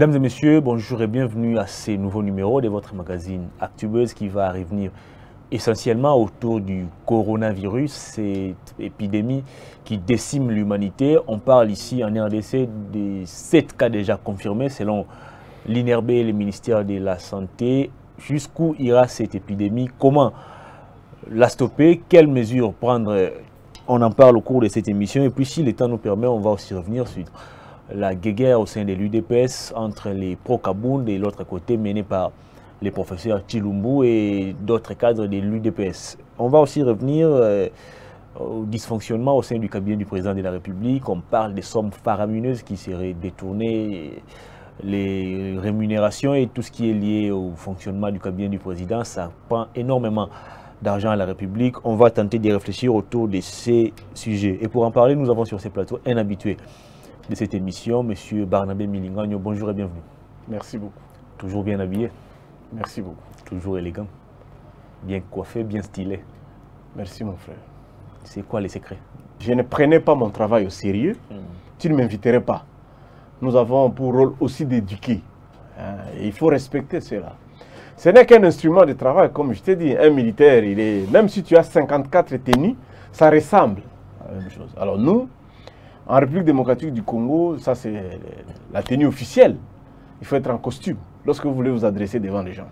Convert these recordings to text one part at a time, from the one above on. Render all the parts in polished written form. Mesdames et messieurs, bonjour et bienvenue à ce nouveau numéro de votre magazine Actubeuse qui va revenir essentiellement autour du coronavirus, cette épidémie qui décime l'humanité. On parle ici en RDC de 7 cas déjà confirmés selon l'INERB et le ministère de la Santé. Jusqu'où ira cette épidémie? Comment la stopper? Quelles mesures prendre? On en parle au cours de cette émission et puis si le temps nous permet, on va aussi revenir sur la guéguerre au sein de l'UDPS entre les pro-Kabound et l'autre côté menée par les professeurs Chilumbu et d'autres cadres de l'UDPS. On va aussi revenir au dysfonctionnement au sein du cabinet du président de la République. On parle des sommes faramineuses qui seraient détournées, les rémunérations et tout ce qui est lié au fonctionnement du cabinet du président. Ça prend énormément d'argent à la République. On va tenter de réfléchir autour de ces sujets. Et pour en parler, nous avons sur ces plateaux un habitué de cette émission, M. Barnabé Milingagno. Bonjour et bienvenue. Merci beaucoup. Toujours bien habillé. Merci beaucoup. Toujours élégant, bien coiffé, bien stylé. Merci mon frère. C'est quoi les secrets? Je ne prenais pas mon travail au sérieux. Tu ne m'inviterais pas. Nous avons pour rôle aussi d'éduquer. Il faut respecter cela. Ce n'est qu'un instrument de travail, comme je t'ai dit. Un militaire, il est, même si tu as 54 tenues, ça ressemble à la même chose. Alors nous, en République démocratique du Congo, ça c'est la tenue officielle. Il faut être en costume lorsque vous voulez vous adresser devant les gens.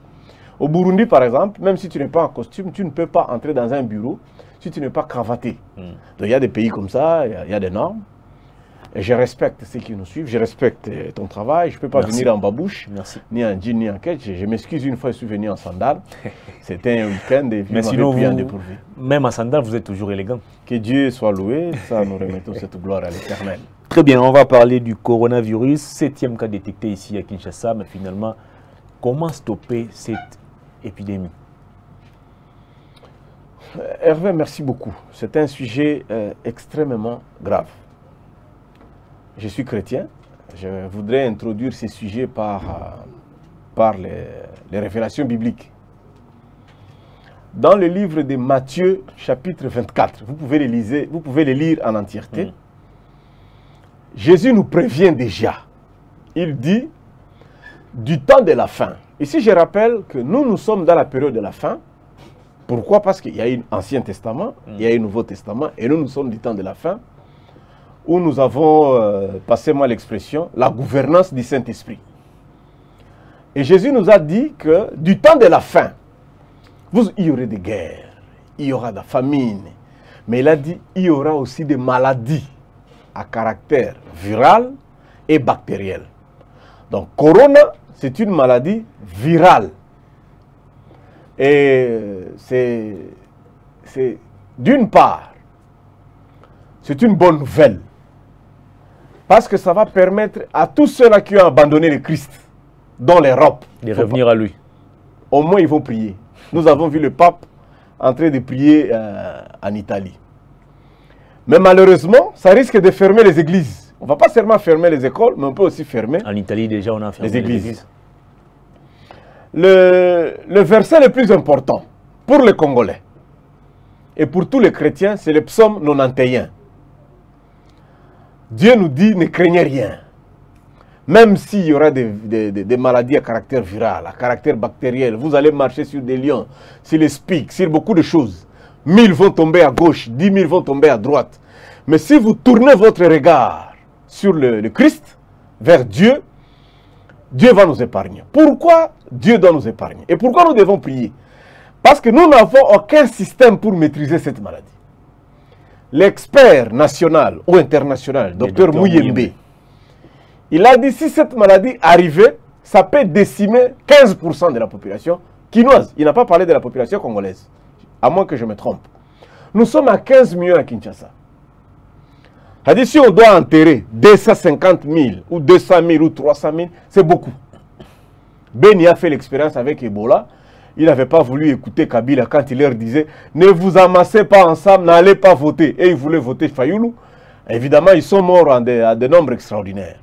Au Burundi, par exemple, même si tu n'es pas en costume, tu ne peux pas entrer dans un bureau si tu n'es pas cravaté. Donc il y a des pays comme ça, il y a des normes. Et je respecte ceux qui nous suivent, je respecte ton travail. Je ne peux pas venir en babouche, ni en jean, ni en ketch. Je m'excuse, une fois je suis venu en sandales. C'était un week-end et puis mais sinon vous, même en sandales, vous êtes toujours élégant. Que Dieu soit loué, ça nous remettons cette gloire à l'éternel. Très bien, on va parler du coronavirus, 7e cas détecté ici à Kinshasa. Mais finalement, comment stopper cette épidémie? Hervé, merci beaucoup. C'est un sujet extrêmement grave. Je suis chrétien, je voudrais introduire ces sujets par les révélations bibliques. Dans le livre de Matthieu, chapitre 24, vous pouvez les lire en entièreté. Jésus nous prévient déjà. Il dit, du temps de la fin. Ici, je rappelle que nous sommes dans la période de la fin. Pourquoi? Parce qu'il y a un Ancien Testament, il y a un Nouveau Testament, et nous sommes du temps de la fin, où nous avons, passez-moi l'expression, la gouvernance du Saint-Esprit. Et Jésus nous a dit que du temps de la fin, il y aurait des guerres, il y aura de la famine. Mais il a dit il y aura aussi des maladies à caractère viral et bactériel. Donc, Corona, c'est une maladie virale. Et c'est d'une part, c'est une bonne nouvelle. Parce que ça va permettre à tous ceux-là qui ont abandonné le Christ dans l'Europe de revenir à lui. Au moins, ils vont prier. Nous avons vu le pape en train de prier en Italie. Mais malheureusement, ça risque de fermer les églises. On ne va pas seulement fermer les écoles, mais on peut aussi fermer... En Italie, déjà, on a fermé les églises. Le verset le plus important pour les Congolais et pour tous les chrétiens, c'est le psaume 91. Dieu nous dit, ne craignez rien. Même s'il y aura des maladies à caractère viral, à caractère bactériel, vous allez marcher sur des lions, sur les spics, sur beaucoup de choses. 1000 vont tomber à gauche, 10 000 vont tomber à droite. Mais si vous tournez votre regard sur le Christ, vers Dieu, Dieu va nous épargner. Pourquoi Dieu doit nous épargner? Et pourquoi nous devons prier? Parce que nous n'avons aucun système pour maîtriser cette maladie. L'expert national ou international, Dr Mouyembe, il a dit si cette maladie arrivait, ça peut décimer 15% de la population quinoise. Il n'a pas parlé de la population congolaise, à moins que je me trompe. Nous sommes à 15 millions à Kinshasa. C'est-à-dire si on doit enterrer 250 000 ou 200 000 ou 300 000, c'est beaucoup. Beni a fait l'expérience avec Ebola. Il n'avait pas voulu écouter Kabila quand il leur disait « Ne vous amassez pas ensemble, n'allez pas voter ». Et ils voulaient voter Fayulu. Évidemment, ils sont morts à des nombres extraordinaires.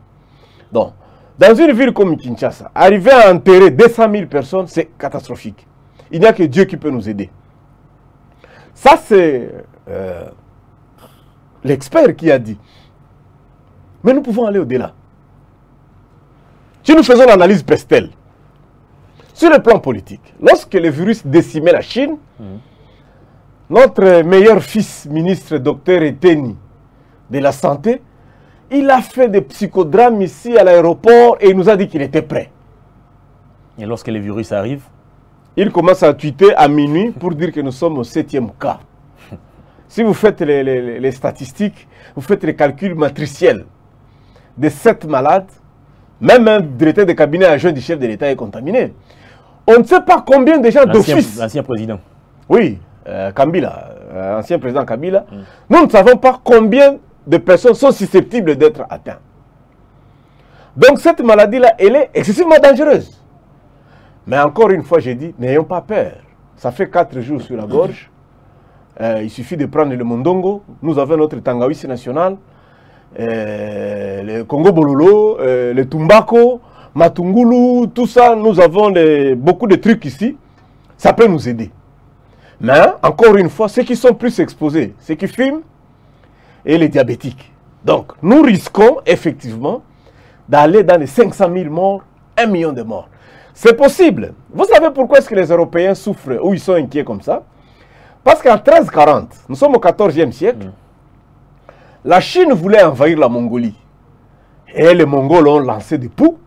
Donc, dans une ville comme Kinshasa, arriver à enterrer 200 000 personnes, c'est catastrophique. Il n'y a que Dieu qui peut nous aider. Ça, c'est l'expert qui a dit. Mais nous pouvons aller au-delà. Si nous faisons l'analyse Pestel, sur le plan politique, lorsque le virus décimait la Chine, notre meilleur fils, ministre, docteur Eteni de la Santé, il a fait des psychodrames ici à l'aéroport et il nous a dit qu'il était prêt. Et lorsque le virus arrive, il commence à tweeter à minuit pour dire que nous sommes au 7e cas. Si vous faites les statistiques, vous faites les calculs matriciels des 7 malades, même un directeur de cabinet adjoint du chef de l'État est contaminé. On ne sait pas combien de gens d'office. L'ancien président. Oui, Kabila, ancien président Kabila. Nous ne savons pas combien de personnes sont susceptibles d'être atteintes. Donc cette maladie-là, elle est excessivement dangereuse. Mais encore une fois, j'ai dit, n'ayons pas peur. Ça fait 4 jours sur la gorge. Il suffit de prendre le mondongo. Nous avons notre tangawizi national, le Congo Bololo, le Tumbako, Matungulu, tout ça. Nous avons beaucoup de trucs ici. Ça peut nous aider. Mais encore une fois, ceux qui sont plus exposés, ceux qui fument et les diabétiques. Donc, nous risquons effectivement d'aller dans les 500 000 morts, 1 million de morts. C'est possible. Vous savez pourquoi est-ce que les Européens souffrent ou ils sont inquiets comme ça? Parce qu'en 1340, nous sommes au 14e siècle, la Chine voulait envahir la Mongolie. Et les Mongols ont lancé des poux.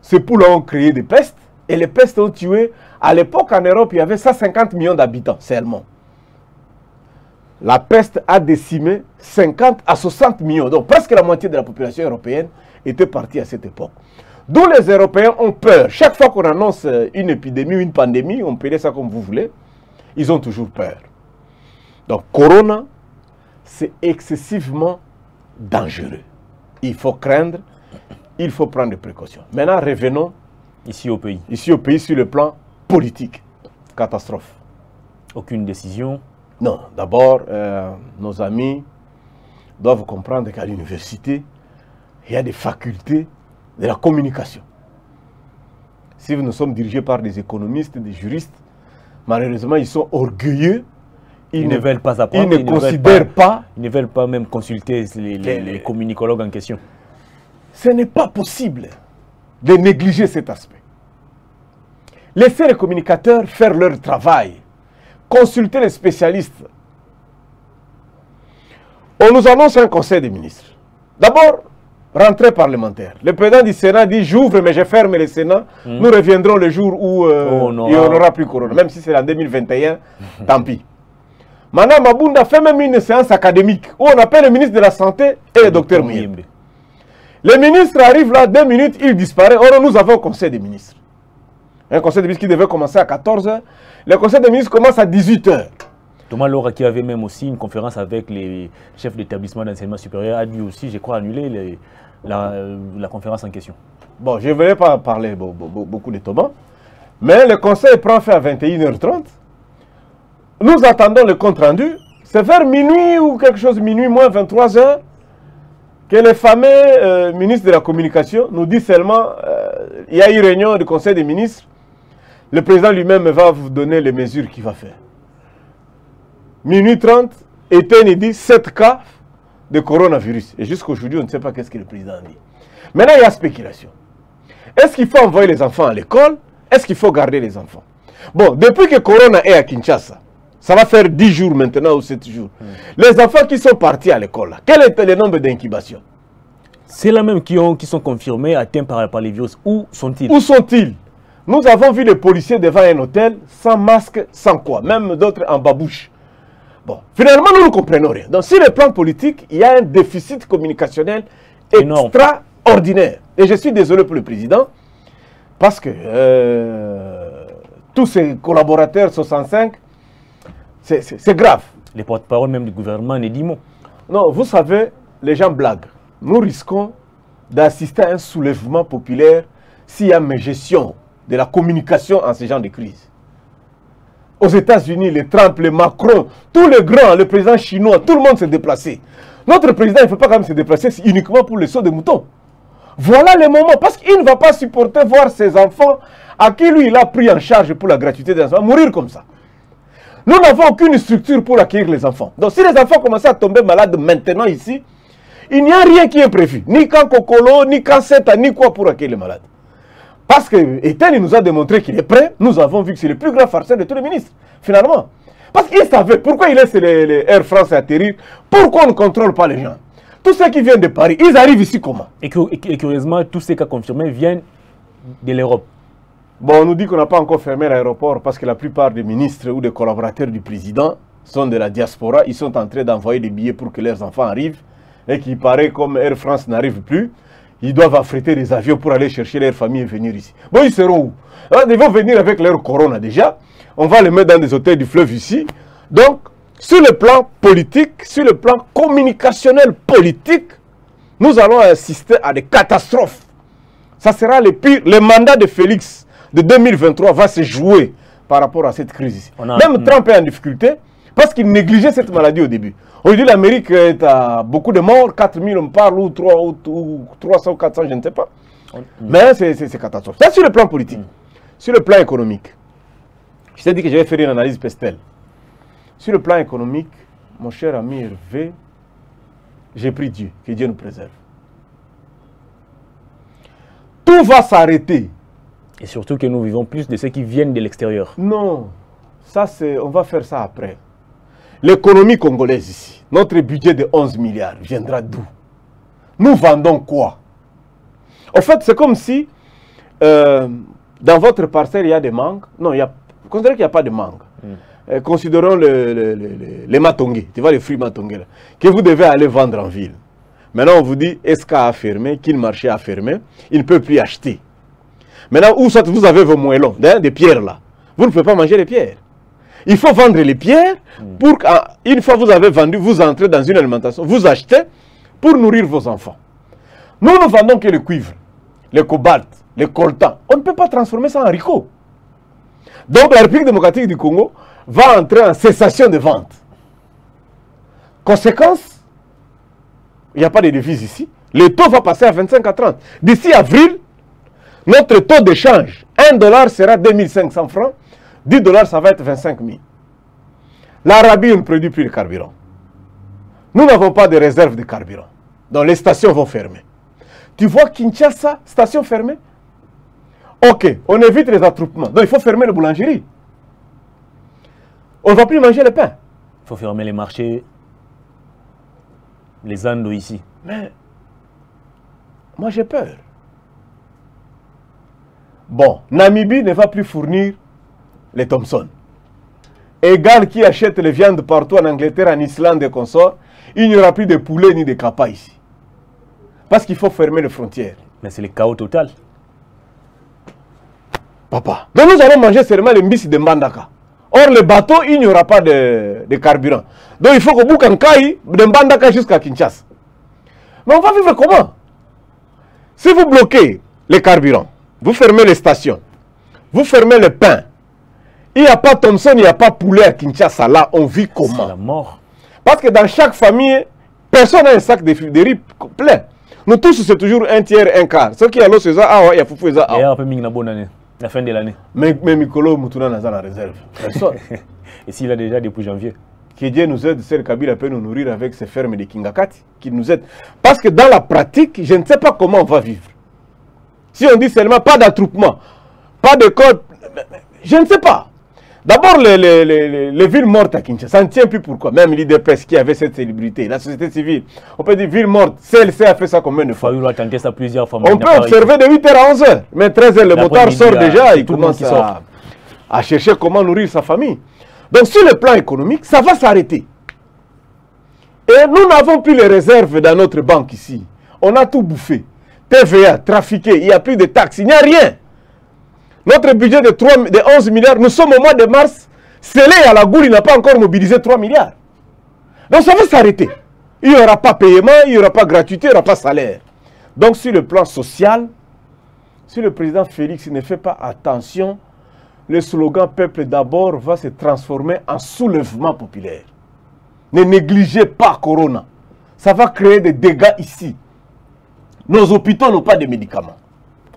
Ces poux ont créé des pestes. Et les pestes ont tué. À l'époque, en Europe, il y avait 150 millions d'habitants seulement. La peste a décimé 50 à 60 millions. Donc presque la moitié de la population européenne était partie à cette époque. D'où les Européens ont peur. Chaque fois qu'on annonce une épidémie ou une pandémie, on peut dire ça comme vous voulez, ils ont toujours peur. Donc, Corona, c'est excessivement dangereux. Il faut craindre, il faut prendre des précautions. Maintenant, revenons ici au pays. Ici au pays, sur le plan politique. Catastrophe. Aucune décision? Non. D'abord, nos amis doivent comprendre qu'à l'université, il y a des facultés de la communication. Si nous sommes dirigés par des économistes, des juristes, malheureusement, ils sont orgueilleux. Ils ne veulent pas apprendre. Ils ne considèrent pas. Ils ne veulent pas même consulter les communicologues en question. Ce n'est pas possible de négliger cet aspect. Laissez les communicateurs faire leur travail. Consulter les spécialistes. On nous annonce un conseil des ministres. D'abord, rentrée parlementaire. Le président du Sénat dit « J'ouvre, mais je ferme le Sénat. Nous reviendrons le jour où il n'y aura plus Corona. » Même si c'est en 2021, tant pis. Madame Mabunda fait même une séance académique où on appelle le ministre de la Santé et le docteur Mouyembe. Le ministre arrive là, 2 minutes, il disparaît. Or, nous avons un conseil des ministres. Un conseil des ministres qui devait commencer à 14h. Le conseil des ministres commence à 18h. Thomas Laura, qui avait même aussi une conférence avec les chefs d'établissement d'enseignement supérieur, a dû aussi, je crois, annuler la conférence en question. Bon, je ne voulais pas parler beaucoup de Thomas, mais le conseil prend fin à 21h30. Nous attendons le compte-rendu. C'est vers minuit ou quelque chose, minuit moins 23h, que le fameux ministre de la Communication nous dit seulement il y a eu réunion du conseil des ministres, le président lui-même va vous donner les mesures qu'il va faire. Minuit 30, Eteni dit 7 cas de coronavirus. Et jusqu'aujourd'hui, on ne sait pas qu'est-ce que le président dit. Maintenant, il y a spéculation. Est-ce qu'il faut envoyer les enfants à l'école? Est-ce qu'il faut garder les enfants? Bon, depuis que Corona est à Kinshasa, ça va faire 10 jours maintenant ou 7 jours. Les enfants qui sont partis à l'école, quel était le nombre d'incubations? C'est là même qui sont confirmés atteints par les virus. Où sont-ils? Où sont-ils? Nous avons vu des policiers devant un hôtel, sans masque, sans quoi. Même d'autres en babouche. Bon, finalement, nous ne comprenons rien. Donc, sur le plan politique, il y a un déficit communicationnel extraordinaire. Et je suis désolé pour le président, parce que tous ses collaborateurs 65, c'est grave. Les porte-parole même du gouvernement ne disent mot. Non, vous savez, les gens blaguent. Nous risquons d'assister à un soulèvement populaire s'il y a une gestion de la communication en ce genre de crise. Aux États-Unis, les Trump, les Macron, tous les grands, le président chinois, tout le monde s'est déplacé. Notre président, il ne faut pas quand même se déplacer uniquement pour le saut des moutons. Voilà le moment, parce qu'il ne va pas supporter voir ses enfants, à qui lui, il a pris en charge pour la gratuité des enfants, mourir comme ça. Nous n'avons aucune structure pour accueillir les enfants. Donc si les enfants commençaient à tomber malades maintenant ici, il n'y a rien qui est prévu. Ni quand Kokolo, ni quand Seta, ni quoi pour accueillir les malades. Parce que Eteni nous a démontré qu'il est prêt. Nous avons vu que c'est le plus grand farceur de tous les ministres, finalement. Parce qu'il savait pourquoi il laisse les Air France atterrir, pourquoi on ne contrôle pas les gens. Tous ceux qui viennent de Paris, ils arrivent ici comment? Et curieusement, tous ces cas confirmés viennent de l'Europe. Bon, on nous dit qu'on n'a pas encore fermé l'aéroport parce que la plupart des ministres ou des collaborateurs du président sont de la diaspora. Ils sont en train d'envoyer des billets pour que leurs enfants arrivent. Et qu'il paraît, comme Air France n'arrive plus, ils doivent affréter des avions pour aller chercher leur famille et venir ici. Bon, ils seront où? Alors, ils vont venir avec leur corona déjà. On va les mettre dans des hôtels du fleuve ici. Donc, sur le plan politique, sur le plan communicationnel politique, nous allons assister à des catastrophes. Ça sera le pire. Le mandat de Félix de 2023 va se jouer par rapport à cette crise ici. Même Trump est en difficulté parce qu'il négligeait cette maladie au début. Aujourd'hui, l'Amérique est à beaucoup de morts. 4000, on parle, ou 300 ou 400, je ne sais pas. Mais c'est catastrophe. Ça, sur le plan politique. Sur le plan économique, je t'ai dit que j'allais faire une analyse Pestel. Sur le plan économique, mon cher ami Hervé, j'ai pris Dieu, que Dieu nous préserve. Tout va s'arrêter. Et surtout que nous vivons plus de ceux qui viennent de l'extérieur. Non, ça c'est, on va faire ça après. L'économie congolaise ici, notre budget de 11 milliards viendra d'où? Nous vendons quoi? En fait, c'est comme si dans votre parcelle, il y a des mangues. Non, il y a, considérez qu'il n'y a pas de mangue. Considérons les matongés, tu vois les fruits matongés, que vous devez aller vendre en ville. Maintenant, on vous dit, SK a fermé, qu'il marché a fermé, il ne peut plus acheter. Maintenant, ou soit vous avez vos moellons, des pierres là, vous ne pouvez pas manger les pierres. Il faut vendre les pierres pour qu'une fois vous avez vendu, vous entrez dans une alimentation, vous achetez pour nourrir vos enfants. Nous ne vendons que le cuivre, le cobalt, le coltan. On ne peut pas transformer ça en haricot. Donc la République démocratique du Congo va entrer en cessation de vente. Conséquence, il n'y a pas de devise ici. Le taux va passer à 25 à 30. D'ici avril, notre taux d'échange, 1$ sera 2500 francs, 10$, ça va être 25 000. L'Arabie ne produit plus de carburant. Nous n'avons pas de réserve de carburant. Donc les stations vont fermer. Tu vois Kinshasa, station fermée? Ok, on évite les attroupements. Donc il faut fermer la boulangerie. On ne va plus manger le pain. Il faut fermer les marchés, les Andes ici. Mais, moi j'ai peur. Bon, Namibie ne va plus fournir les Thompson. Égal qui achète les viandes partout en Angleterre, en Islande et consorts, il n'y aura plus de poulet ni de capas ici. Parce qu'il faut fermer les frontières. Mais c'est le chaos total. Papa. Donc nous allons manger seulement les mbissi de Mbandaka. Or, le bateau, il n'y aura pas de carburant. Donc, il faut qu'on boucle en Kaï, de Mbandaka jusqu'à Kinshasa. Mais on va vivre comment? Si vous bloquez les carburants, vous fermez les stations, vous fermez le pain, il n'y a pas Thompson, il n'y a pas poulet à Kinshasa. Là, on vit comment? C'est la mort. Parce que dans chaque famille, personne n'a un sac de riz plein. Nous tous, c'est toujours un tiers, un quart. Ceux qui ont l'eau, c'est ça. Ah ouais, il y a Foufou, c'est ça. Il y a un peu de bonne année. La fin de l'année. Mais Mikolo Moutouna n'a pas la réserve. Personne. Et s'il a déjà depuis janvier. Que Dieu nous aide, c'est le Kabila peut nous nourrir avec ses fermes de Kingakati, qui nous aide. Parce que dans la pratique, je ne sais pas comment on va vivre. Si on dit seulement pas d'attroupement, pas de code, je ne sais pas. D'abord, les villes mortes à Kinshasa, ça ne tient plus pourquoi. Même l'UDPS qui avait cette célébrité, la société civile, on peut dire ville morte, CLC a fait ça combien de fois? Fayulu a tenté ça plusieurs fois. On peut observer de 8h à 11h, mais 13h, le motard sort déjà, il commence à chercher comment nourrir sa famille. Donc sur le plan économique, ça va s'arrêter. Et nous n'avons plus les réserves dans notre banque ici. On a tout bouffé. TVA, trafiqué, il n'y a plus de taxes, il n'y a rien. Notre budget de 11 milliards, nous sommes au mois de mars, scellé à la goule, il n'a pas encore mobilisé 3 milliards. Donc ça va s'arrêter. Il n'y aura pas paiement, il n'y aura pas gratuité, il n'y aura pas salaire. Donc sur le plan social, si le président Félix ne fait pas attention, le slogan « Peuple d'abord » va se transformer en soulèvement populaire. Ne négligez pas Corona. Ça va créer des dégâts ici. Nos hôpitaux n'ont pas de médicaments.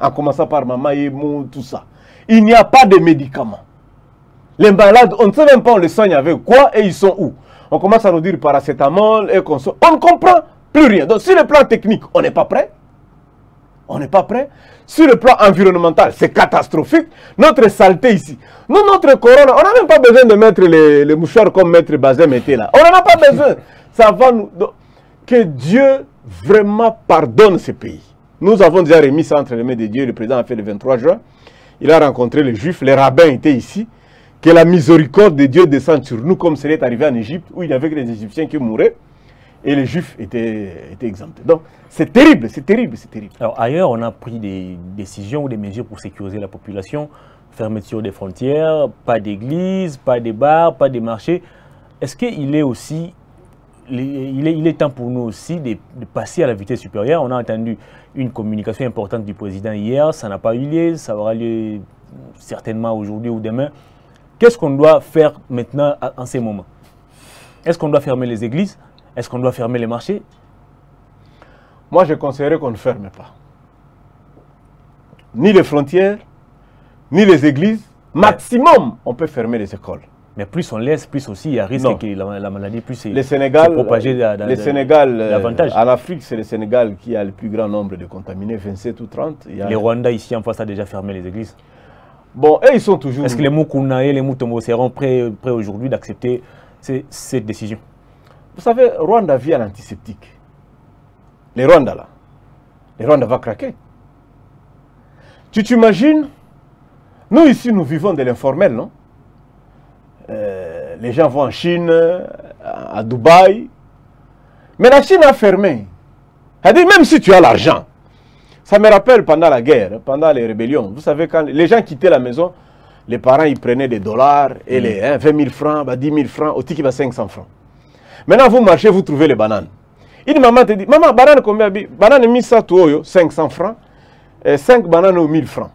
En commençant par Maman Yemou, tout ça. Il n'y a pas de médicaments. Les malades, on ne sait même pas, on les soigne avec quoi et ils sont où. On commence à nous dire paracétamol et qu'on on ne comprend plus rien. Donc, sur le plan technique, on n'est pas prêt. on n'est pas prêt. Sur le plan environnemental, c'est catastrophique. Notre saleté ici. Nous, notre corona, on n'a même pas besoin de mettre les mouchoirs comme Maître Bazem était là. On n'en a pas besoin. Ça va nous... Que Dieu vraiment pardonne ce pays. Nous avons déjà remis ça entre les mains de Dieu. Le président a fait le 23 juin. Il a rencontré les Juifs. Les rabbins étaient ici. Que la miséricorde de Dieu descende sur nous comme cela est arrivé en Égypte, où il n'y avait que les Égyptiens qui mouraient. Et les Juifs étaient exemptés. Donc, c'est terrible, c'est terrible, c'est terrible. Alors, ailleurs, on a pris des décisions ou des mesures pour sécuriser la population. Fermeture des frontières, pas d'église, pas de bars, pas de marchés. Est-ce qu'il est aussi... Il est temps pour nous aussi de passer à la vitesse supérieure. On a entendu une communication importante du président hier. Ça n'a pas eu lieu. Ça aura lieu certainement aujourd'hui ou demain. Qu'est-ce qu'on doit faire maintenant en ces moments? Est-ce qu'on doit fermer les églises? Est-ce qu'on doit fermer les marchés? Moi, je conseillerais qu'on ne ferme pas. Ni les frontières, ni les églises. Maximum, on peut fermer les écoles. Mais plus on laisse, plus aussi il y a risque que la maladie puisse se propager davantage. En Afrique, c'est le Sénégal qui a le plus grand nombre de contaminés, 27 ou 30. Les Rwandais ici en face a déjà fermé les églises. Bon, et ils sont toujours... Est-ce que les Moukouna et les Moutombo seront prêts aujourd'hui d'accepter cette décision? Vous savez, Rwanda vit à l'antiseptique. Les Rwandais là. Les Rwandais vont craquer. Tu t'imagines? Nous ici, nous vivons de l'informel, non? Les gens vont en Chine, à Dubaï. Mais la Chine a fermé. C'est-à-dire, même si tu as l'argent. Ça me rappelle pendant la guerre, pendant les rébellions. Vous savez, quand les gens quittaient la maison, les parents, ils prenaient des dollars, et les 20 000 francs, bah, 10 000 francs, au ticket, bah, 500 francs. Maintenant, vous marchez, vous trouvez les bananes. Une maman te dit, maman, banane combien? Banane 500 francs, et 5 bananes au 1000 francs.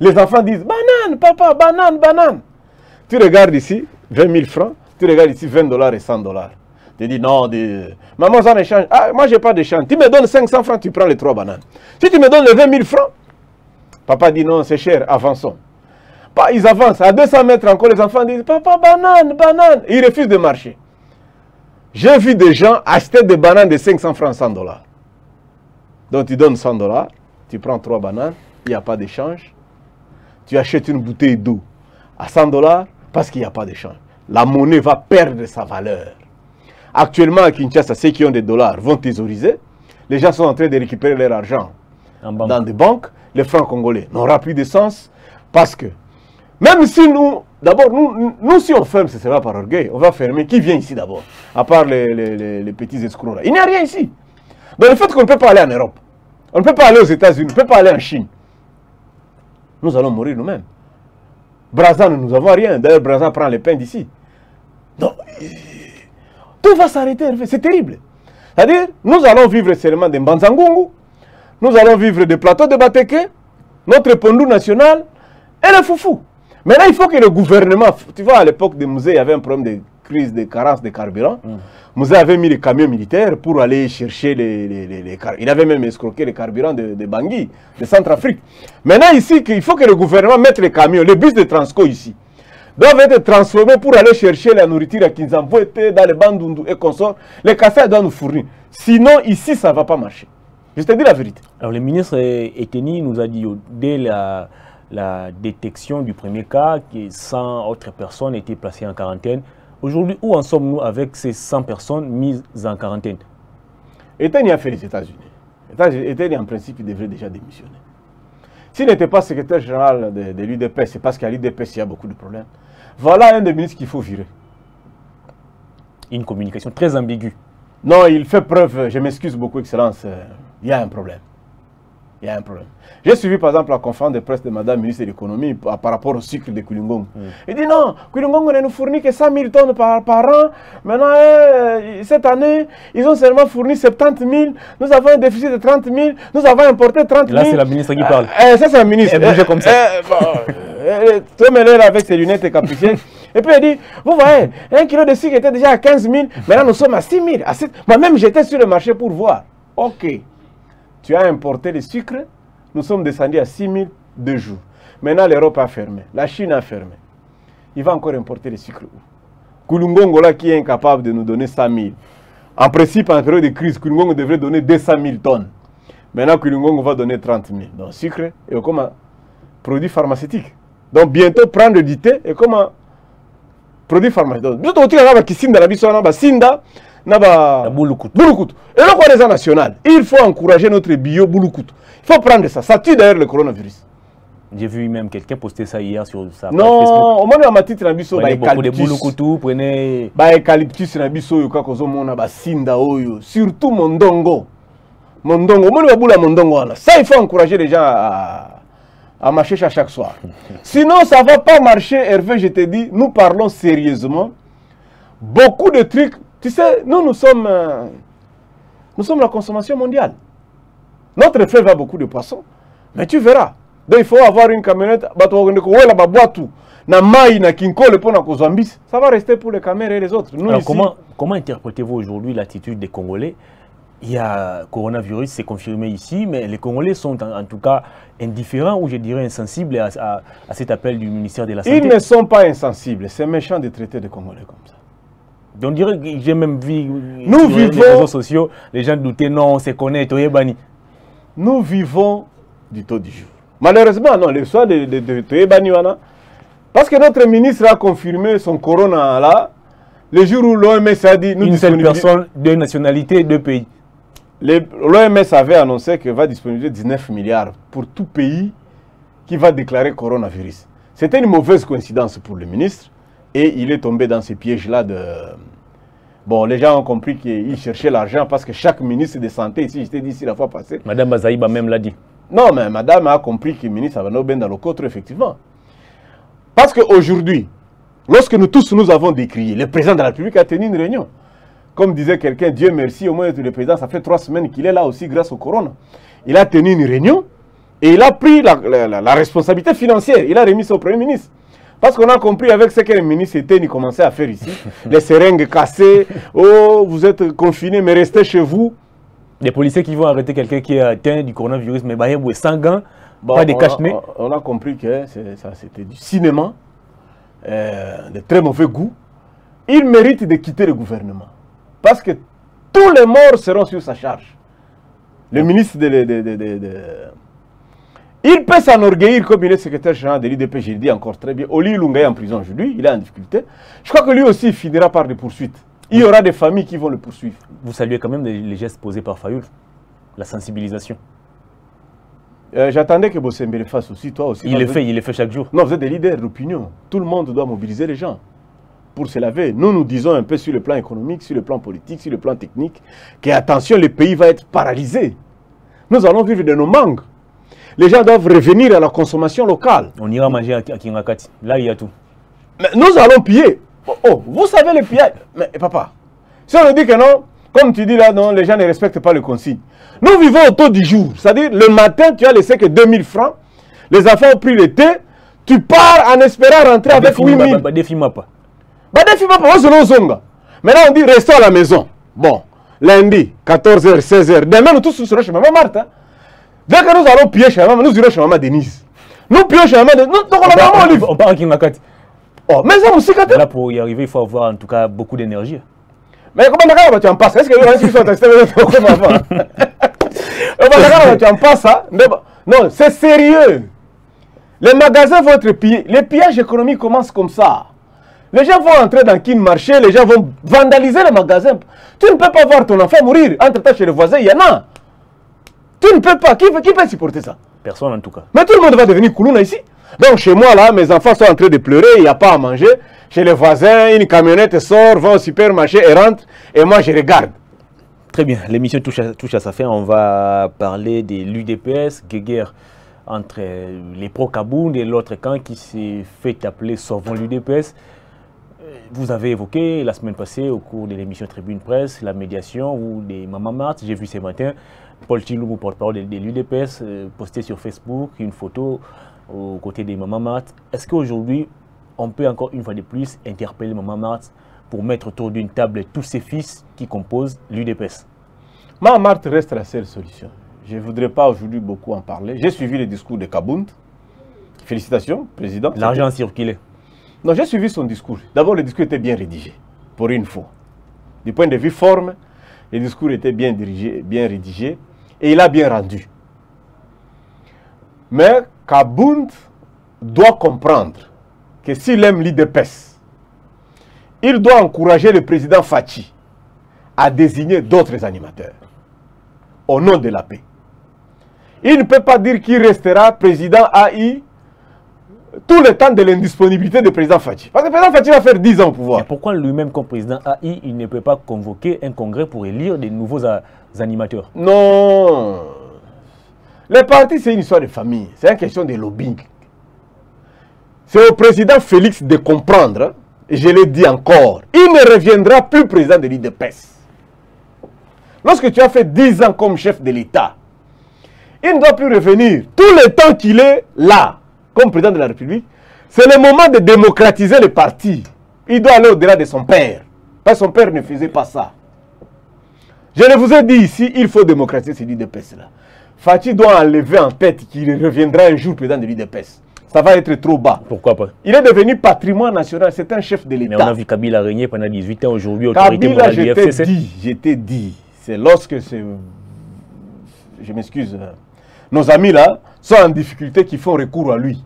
Les enfants disent, banane, papa, banane, banane. Tu regardes ici, 20 000 francs, tu regardes ici, 20 $ et 100 $. Tu dis, non, maman, ça en échange. Ah, moi, je n'ai pas d'échange. Tu me donnes 500 francs, tu prends les 3 bananes. Si tu me donnes les 20 000 francs, papa dit, non, c'est cher, avançons. Bah, ils avancent, à 200 mètres encore, les enfants disent, papa, banane, banane. Et ils refusent de marcher. J'ai vu des gens acheter des bananes de 500 francs, 100 $. Donc tu donnes 100 $, tu prends 3 bananes, il n'y a pas d'échange. Tu achètes une bouteille d'eau à 100 $ parce qu'il n'y a pas d'échange. La monnaie va perdre sa valeur. Actuellement à Kinshasa, ceux qui ont des dollars vont thésauriser. Les gens sont en train de récupérer leur argent dans des banques. Les francs congolais n'aura plus de sens parce que même si nous... D'abord, nous, si on ferme, ce sera par orgueil. On va fermer. Qui vient ici d'abord? À part les petits escrocs là. Il n'y a rien ici. Donc le fait qu'on ne peut pas aller en Europe, on ne peut pas aller aux États-Unis, on ne peut pas aller en Chine, nous allons mourir nous-mêmes. Braza, nous n'avons rien. D'ailleurs, Braza prend les pains d'ici. Donc, tout va s'arrêter. C'est terrible. C'est-à-dire, nous allons vivre seulement des Mbanzangungu. Nous allons vivre des plateaux de Bateke, notre pondou national et les foufous. Maintenant, il faut que le gouvernement... Tu vois, à l'époque des musées, il y avait un problème de crise, de carence de carburant. Le musée avait mis les camions militaires pour aller chercher les carburants. Il avait même escroqué les carburants de Bangui, de Centrafrique. Maintenant, ici, il faut que le gouvernement mette les camions, les bus de Transco ici, doivent être transformés pour aller chercher la nourriture à Kinshasa, dans les Bandundu et consorts. Les Kassais doivent nous fournir. Sinon, ici, ça ne va pas marcher. Je te dis la vérité. Alors, le ministre Eteni nous a dit, dès la détection du premier cas, que 100 autres personnes étaient placées en quarantaine. Aujourd'hui, où en sommes-nous avec ces 100 personnes mises en quarantaine? Eteni a fait les États-Unis. Eteni, en principe, il devrait déjà démissionner. S'il n'était pas secrétaire général de l'UDPS, c'est parce qu'à l'UDPS, il y a beaucoup de problèmes. Voilà un des ministres qu'il faut virer. Une communication très ambiguë. Non, il fait preuve, je m'excuse beaucoup, Excellence, il y a un problème. Il y a un problème. J'ai suivi par exemple la conférence de presse de Madame ministre de l'économie par rapport au sucre de Kwilu-Ngongo. Il dit non, Kwilu-Ngongo ne nous fournit que 100 000 tonnes par an. Maintenant, cette année, ils ont seulement fourni 70 000. Nous avons un déficit de 30 000. Nous avons importé 30 000. Là, c'est la ministre qui parle. Ça, c'est la ministre. Elle bougeait comme ça. Tomez-leur avec ses lunettes et capucines. Et puis, elle dit, vous voyez, un kilo de sucre était déjà à 15 000. Maintenant, nous sommes à 6 000. Moi-même, j'étais sur le marché pour voir. OK. Tu as importé le sucre, nous sommes descendus à 6 000 de jours. Maintenant, l'Europe a fermé, la Chine a fermé. Il va encore importer le sucre où? Kwilu-Ngongo là qui est incapable de nous donner 100 000. En principe, en période de crise, Kwilu-Ngongo devrait donner 200 000 tonnes. Maintenant, Kwilu-Ngongo va donner 30 000. Donc, sucre et comme un produit pharmaceutique. Donc, bientôt, prendre du thé et comme un produit pharmaceutique. Donc, bientôt, on a Kisinda, la Sinda, la Bulukutu. Et là, on est national. Il faut encourager notre bio Bulukutu. Il faut prendre ça. Ça tue d'ailleurs le coronavirus. J'ai vu même quelqu'un poster ça hier sur sa page Facebook. Non, au moins à ma titre, prenez beaucoup de bulukutu, prenez... Eucalyptus, surtout mondongo. Mondongo, ça il faut encourager les gens à marcher à chaque soir. Sinon, ça ne va pas marcher, Hervé, je te dis, nous parlons sérieusement. Beaucoup de trucs, tu sais, nous sommes la consommation mondiale. Notre fleuve a beaucoup de poissons, mais tu verras. Donc il faut avoir une camionnette, ça va rester pour les caméras et les autres. Nous, alors, ici, comment interprétez-vous aujourd'hui l'attitude des Congolais? Il y a coronavirus, c'est confirmé ici, mais les Congolais sont en tout cas indifférents ou je dirais insensibles à cet appel du ministère de la Santé. Ils ne sont pas insensibles, c'est méchant de traiter des Congolais comme ça. Donc, j'ai même vu nous vivons, les réseaux sociaux, les gens doutaient, non, c'est qu'on est banni. Nous vivons du taux du jour. Malheureusement, non, le soir de Toyebaniwana, parce que notre ministre a confirmé son corona là, le jour où l'OMS a dit... Une seule personne, deux nationalités, deux pays. L'OMS avait annoncé qu'il va disponibiliser 19 milliards pour tout pays qui va déclarer coronavirus. C'était une mauvaise coïncidence pour le ministre et il est tombé dans ce piège-là de... Bon, les gens ont compris qu'il cherchait l'argent parce que chaque ministre de santé, ici, je t'ai dit ici la fois passée... Madame Bazaïba même l'a dit. Non, mais madame a compris que le ministre avait bien dans le contre, effectivement. Parce qu'aujourd'hui, lorsque nous tous nous avons décrié, le président de la République a tenu une réunion. Comme disait quelqu'un, Dieu merci, au moins le président, ça fait 3 semaines qu'il est là aussi grâce au corona. Il a tenu une réunion et il a pris la responsabilité financière. Il a remis ça au Premier ministre. Parce qu'on a compris avec ce que le ministre Eteni commençait à faire ici. Les seringues cassées, oh, vous êtes confinés, mais restez chez vous. Des policiers qui vont arrêter quelqu'un qui a atteint du coronavirus, mais bah, il est sans gants, bon, pas des cache-nez. On a compris que ça c'était du cinéma, de très mauvais goût. Il mérite de quitter le gouvernement. Parce que tous les morts seront sur sa charge. Le ministre il peut s'enorgueillir comme il est secrétaire général de l'UDPS, je le dis encore très bien. Oli Lunga est en prison aujourd'hui, il est en difficulté. Je crois que lui aussi finira par des poursuites. Il y aura des familles qui vont le poursuivre. Vous saluez quand même les gestes posés par Fayulu, la sensibilisation. J'attendais que Bossembe le fasse aussi, toi aussi. Il le fait chaque jour. Non, vous êtes des leaders d'opinion. Tout le monde doit mobiliser les gens pour se laver. Nous, nous disons un peu sur le plan économique, sur le plan politique, sur le plan technique, que attention, le pays va être paralysé. Nous allons vivre de nos manques. Les gens doivent revenir à la consommation locale. On ira manger à Kingakati. Là, il y a tout. Mais nous allons piller. Oh, vous savez les pillages. Mais papa, si on nous dit que non, comme tu dis là, non, les gens ne respectent pas les consignes. Nous vivons au taux du jour. C'est-à-dire, le matin, tu as laissé que 2000 francs. Les enfants ont pris le thé. Tu pars en espérant rentrer avec 8000. Bah, défie-moi pas. On se l'ozonga. Maintenant, on dit, restons à la maison. Bon, lundi, 14h, 16h. Demain, nous tous serons chez Maman Martha. Dès que nous allons piller chez Maman, nous irons chez Maman Denise. Nous pillons chez Maman Denise. Donc, on a vraiment un livre. On part à Kingakati. Oh, mais ça aussi, là, pour y arriver, il faut avoir en tout cas beaucoup d'énergie. Mais comment tu en passes? Est-ce que tu en passes? Non, c'est sérieux. Les magasins vont être pillés. Les pillages économiques commencent comme ça. Les gens vont entrer dans le marché, les gens vont vandaliser les magasins. Tu ne peux pas voir ton enfant mourir. Entre-temps, chez les voisins, il y en a. Tu ne peux pas. Qui peut supporter ça? Personne en tout cas. Mais tout le monde va devenir Koulouna ici. Donc chez moi là, mes enfants sont en train de pleurer, il n'y a pas à manger. Chez les voisins, une camionnette sort, va au supermarché et rentre. Et moi je regarde. Très bien, l'émission touche à sa fin. On va parler de l'UDPS, guerre entre les pro-Kabound et l'autre camp qui s'est fait appeler Sauvons l'UDPS. Vous avez évoqué la semaine passée au cours de l'émission Tribune Presse, la médiation ou des Maman Martha. J'ai vu ce matin Paul Chilou, porte-parole de l'UDPS, poster sur Facebook une photo aux côtés des Maman Martha. Est-ce qu'aujourd'hui, on peut encore une fois de plus interpeller Maman Martha pour mettre autour d'une table tous ses fils qui composent l'UDPS? Maman Martha reste la seule solution. Je ne voudrais pas aujourd'hui beaucoup en parler. J'ai suivi le discours de Kabound. Félicitations, Président. L'argent circulait. Non, j'ai suivi son discours. D'abord, le discours était bien rédigé, pour une fois. Du point de vue forme, le discours était bien rédigé. et il a bien rendu. Mais Kabound doit comprendre que s'il aime l'UDPS, il doit encourager le président Fatshi à désigner d'autres animateurs au nom de la paix. Il ne peut pas dire qu'il restera président AI tout le temps de l'indisponibilité du président Fatshi. Parce que le président Fatshi va faire 10 ans au pouvoir. Mais pourquoi lui-même comme président AI, il ne peut pas convoquer un congrès pour élire des nouveaux animateurs? Non. Les partis, c'est une histoire de famille. C'est une question de lobbying. C'est au président Félix de comprendre, et je l'ai dit encore, il ne reviendra plus président de l'UDPS. Lorsque tu as fait 10 ans comme chef de l'État, il ne doit plus revenir. Tout le temps qu'il est là, comme président de la République, c'est le moment de démocratiser le parti. Il doit aller au-delà de son père. Parce que son père ne faisait pas ça. Je le vous ai dit ici, il faut démocratiser celui de l'UDPS là. Fatshi doit enlever en tête qu'il reviendra un jour président de l'UDPS. Ça va être trop bas. Pourquoi pas? Il est devenu patrimoine national. C'est un chef de l'État. Mais on a vu Kabila régner pendant 18 ans aujourd'hui. Kabila, je t'ai dit, c'est lorsque je m'excuse, nos amis là sont en difficulté qui font recours à lui.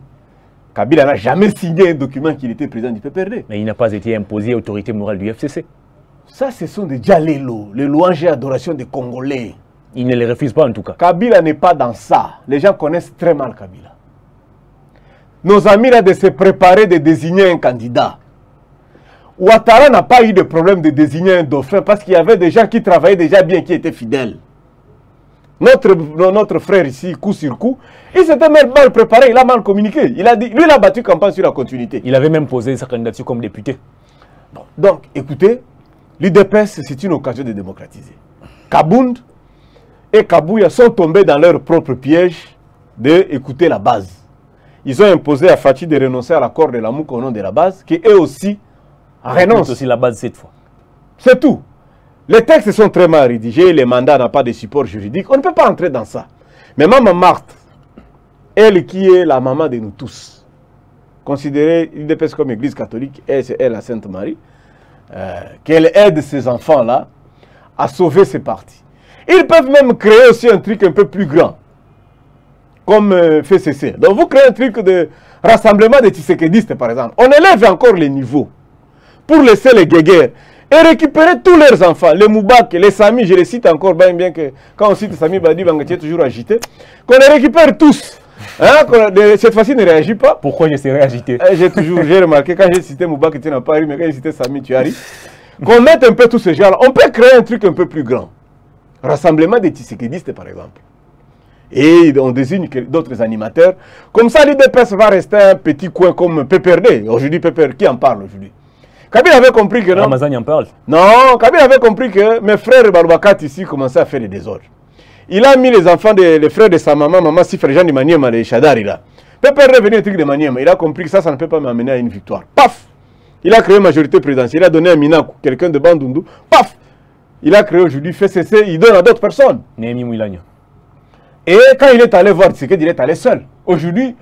Kabila n'a jamais signé un document qu'il était président du PPRD. Mais il n'a pas été imposé autorité morale du FCC. Ça, ce sont déjà les louanges et adorations des Congolais. Il ne les refuse pas en tout cas. Kabila n'est pas dans ça. Les gens connaissent très mal Kabila. Nos amis là de se préparer de désigner un candidat. Ouattara n'a pas eu de problème de désigner un dauphin parce qu'il y avait des gens qui travaillaient déjà bien, qui étaient fidèles. Notre frère ici, coup sur coup, il s'était même mal préparé, il a mal communiqué. Il a dit, lui, il a battu campagne sur la continuité. Il avait même posé sa candidature comme député. Bon, donc, écoutez, l'UDPS, c'est une occasion de démocratiser. Kabound et Kabouya sont tombés dans leur propre piège d'écouter la base. Ils ont imposé à Fatshi de renoncer à l'accord de l'AMOUC au nom de la base, qui eux aussi renoncent. C'est aussi la base cette fois. C'est tout. Les textes sont très mal rédigés, les mandats n'ont pas de support juridique. On ne peut pas entrer dans ça. Mais Maman Martha, elle qui est la maman de nous tous, considérée l'UDPS comme église catholique, c'est elle la Sainte Marie, qu'elle aide ces enfants-là à sauver ces partis. Ils peuvent même créer aussi un truc un peu plus grand, comme FCC. Donc vous créez un truc de rassemblement des Tsikedistes, par exemple. On élève encore les niveaux pour laisser les guéguerres et récupérer tous leurs enfants, les Moubak, les Samis, je les cite encore bien que quand on cite Sami Badi, Bangati est toujours agité, qu'on les récupère tous. Hein, cette fois-ci, ne réagit pas. Pourquoi je serais agité? J'ai remarqué, quand j'ai cité Moubak, tu n'as pas ri, mais quand j'ai cité Sami, tu as ri. Qu'on mette un peu tous ces gens-là. On peut créer un truc un peu plus grand. Rassemblement des Tsikedistes, par exemple. Et on désigne d'autres animateurs. Comme ça, l'UDPS va rester un petit coin comme Péperdé. Aujourd'hui, Péperdé, qui en parle aujourd'hui? Kabila avait compris que non. Ramazan en parle. Non, Kabila avait compris que mes frères Baroubakat ici commençaient à faire des désordres. Il a mis les enfants, les frères de sa maman, maman si frère Jean de Maniema, les Chadari là. Péperdé est venu un truc de Maniema. Il a compris que ça ne peut pas m'amener à une victoire. Paf! Il a créé une majorité présidentielle. Il a donné à Minakou, quelqu'un de Bandundu. Paf! Il a créé aujourd'hui FCC. Il donne à d'autres personnes. Néhémie Mouyembe. Et quand il est allé voir Tsiket, il est allé seul. Aujourd'hui,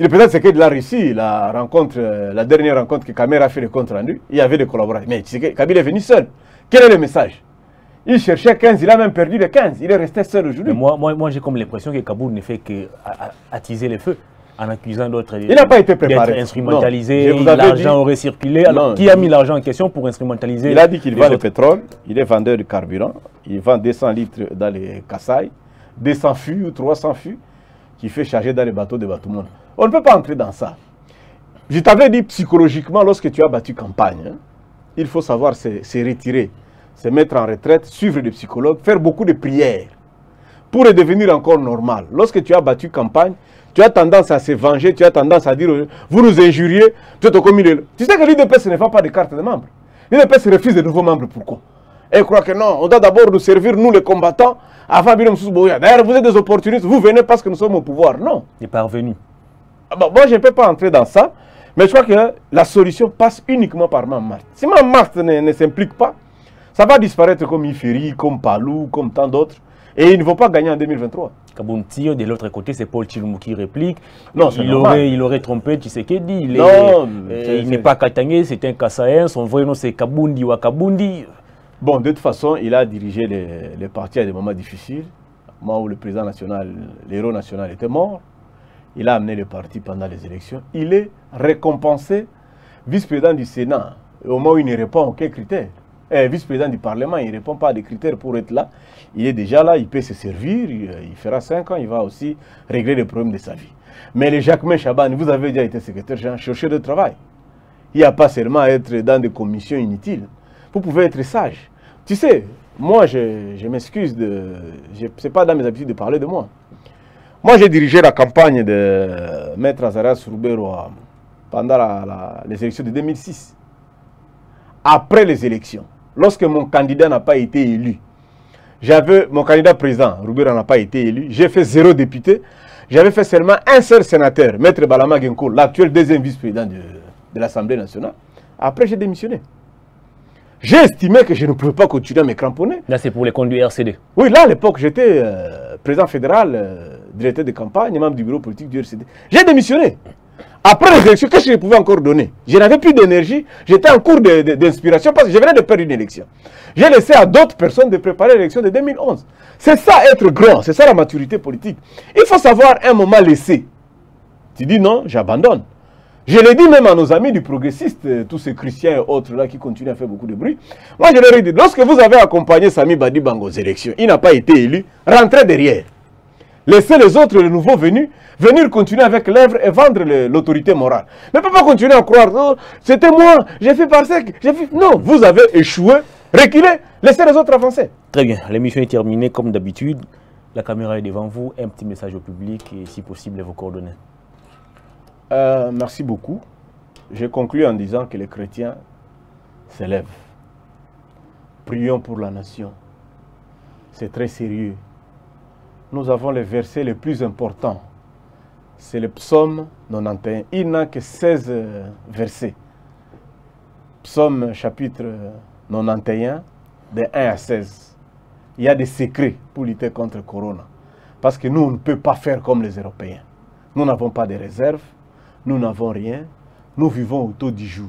le président Tsiket l'a réussi, la dernière rencontre que Kamera a fait le compte rendu, il y avait des collaborateurs. Mais Tsiket, Kabila est venu seul. Quel est le message? Il cherchait 15, il a même perdu les 15. Il est resté seul aujourd'hui. Moi j'ai comme l'impression que Kabound ne fait qu'attiser les feux en accusant d'autres. Il n'a pas été préparé. Instrumentalisé, l'argent aurait circulé. Alors, qui a mis l'argent en question pour instrumentaliser? Il a dit qu'il vend le pétrole, il est vendeur de carburant, il vend 200 litres dans les Kasaï. 200 fûts ou 300 fûts qui fait charger dans les bateaux de Batoumoun. On ne peut pas entrer dans ça. Je t'avais dit psychologiquement, lorsque tu as battu campagne, hein, il faut savoir se retirer, se mettre en retraite, suivre des psychologues, faire beaucoup de prières pour redevenir encore normal. Lorsque tu as battu campagne, tu as tendance à se venger, tu as tendance à dire vous nous injuriez, tu as commis le... Tu sais que l'UDPS ne vend pas de carte de membres. L'UDPS refuse de nouveaux membres. Pourquoi? Et croit que non, on doit d'abord nous servir, nous les combattants, avant de nous soutenir. D'ailleurs, vous êtes des opportunistes, vous venez parce que nous sommes au pouvoir. Non. Des parvenus. Bon, moi, je ne peux pas entrer dans ça, mais je crois que la solution passe uniquement par Maman Martha. Si Maman Martha ne s'implique pas, ça va disparaître comme Iferi, comme Palou, comme tant d'autres. Et ils ne vont pas gagner en 2023. Kabound tire, de l'autre côté, c'est Paul Chilou qui réplique. Non, il aurait trompé Tshisekedi. Il n'est pas Katangé, c'est un Kassaïen. Son vrai nom, c'est Kaboundi ou Kaboundi. Bon, de toute façon, il a dirigé les partis à des moments difficiles. moment où le président national, l'héros national était mort, il a amené le parti pendant les élections. Il est récompensé vice-président du Sénat. Au moment où il ne répond à aucun critère. Vice-président du Parlement, il ne répond pas à des critères pour être là. Il est déjà là, il peut se servir, il fera 5 ans, il va aussi régler les problèmes de sa vie. Mais les Jacquemin Chaban, vous avez déjà été secrétaire, chercheur de travail. Il n'y a pas seulement à être dans des commissions inutiles. Vous pouvez être sage. Tu sais, moi, je m'excuse, c'est pas dans mes habitudes de parler de moi. Moi, j'ai dirigé la campagne de Maître Azarias Roubaix pendant les élections de 2006. Après les élections, lorsque mon candidat n'a pas été élu, mon candidat président, Roubaix n'a pas été élu, j'ai fait 0 député, j'avais fait seulement un seul sénateur, Maître Balama Genko, l'actuel deuxième vice-président de l'Assemblée nationale. Après, j'ai démissionné. J'ai estimé que je ne pouvais pas continuer à me cramponner. Là, c'est pour les conduits RCD. Oui, là, à l'époque, j'étais président fédéral, directeur de campagne, membre du bureau politique du RCD. J'ai démissionné. Après les élections, qu'est-ce que je pouvais encore donner? Je n'avais plus d'énergie, j'étais en cours d'inspiration parce que je venais de perdre une élection. J'ai laissé à d'autres personnes de préparer l'élection de 2011. C'est ça être grand, c'est ça la maturité politique. Il faut savoir un moment laisser. Tu dis non, j'abandonne. Je l'ai dit même à nos amis du progressiste, tous ces Christiens et autres là qui continuent à faire beaucoup de bruit. Moi je leur ai dit, lorsque vous avez accompagné Sami Badi Bango aux élections, il n'a pas été élu, rentrez derrière. Laissez les autres, les nouveaux venus, venir continuer avec l'œuvre et vendre l'autorité morale. Ne peut pas continuer à croire, oh, c'était moi, j'ai fait par sec, j'ai fait... Non, vous avez échoué, reculé, laissez les autres avancer. Très bien, l'émission est terminée comme d'habitude. La caméra est devant vous, un petit message au public et si possible, vos coordonnées. Merci beaucoup. Je conclue en disant que les chrétiens s'élèvent. Prions pour la nation. C'est très sérieux. Nous avons les versets les plus importants. C'est le psaume 91. Il n'a que 16 versets. Psaume chapitre 91, de 1 à 16. Il y a des secrets pour lutter contre le corona. Parce que nous, on ne peut pas faire comme les Européens. Nous n'avons pas de réserves. Nous n'avons rien. Nous vivons au taux du jour.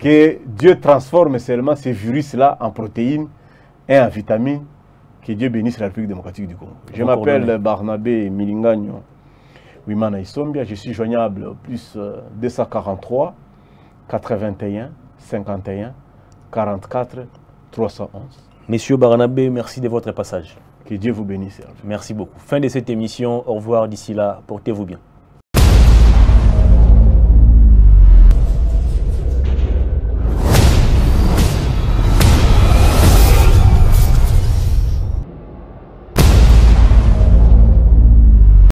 Que Dieu transforme seulement ces virus-là en protéines et en vitamines. Que Dieu bénisse la République démocratique du Congo. Je m'appelle Barnabé Milingagno Wimana Isombia. Je suis joignable au plus 243 81 51 44 311. Monsieur Barnabé, merci de votre passage. Que Dieu vous bénisse. Merci beaucoup. Fin de cette émission. Au revoir d'ici là. Portez-vous bien.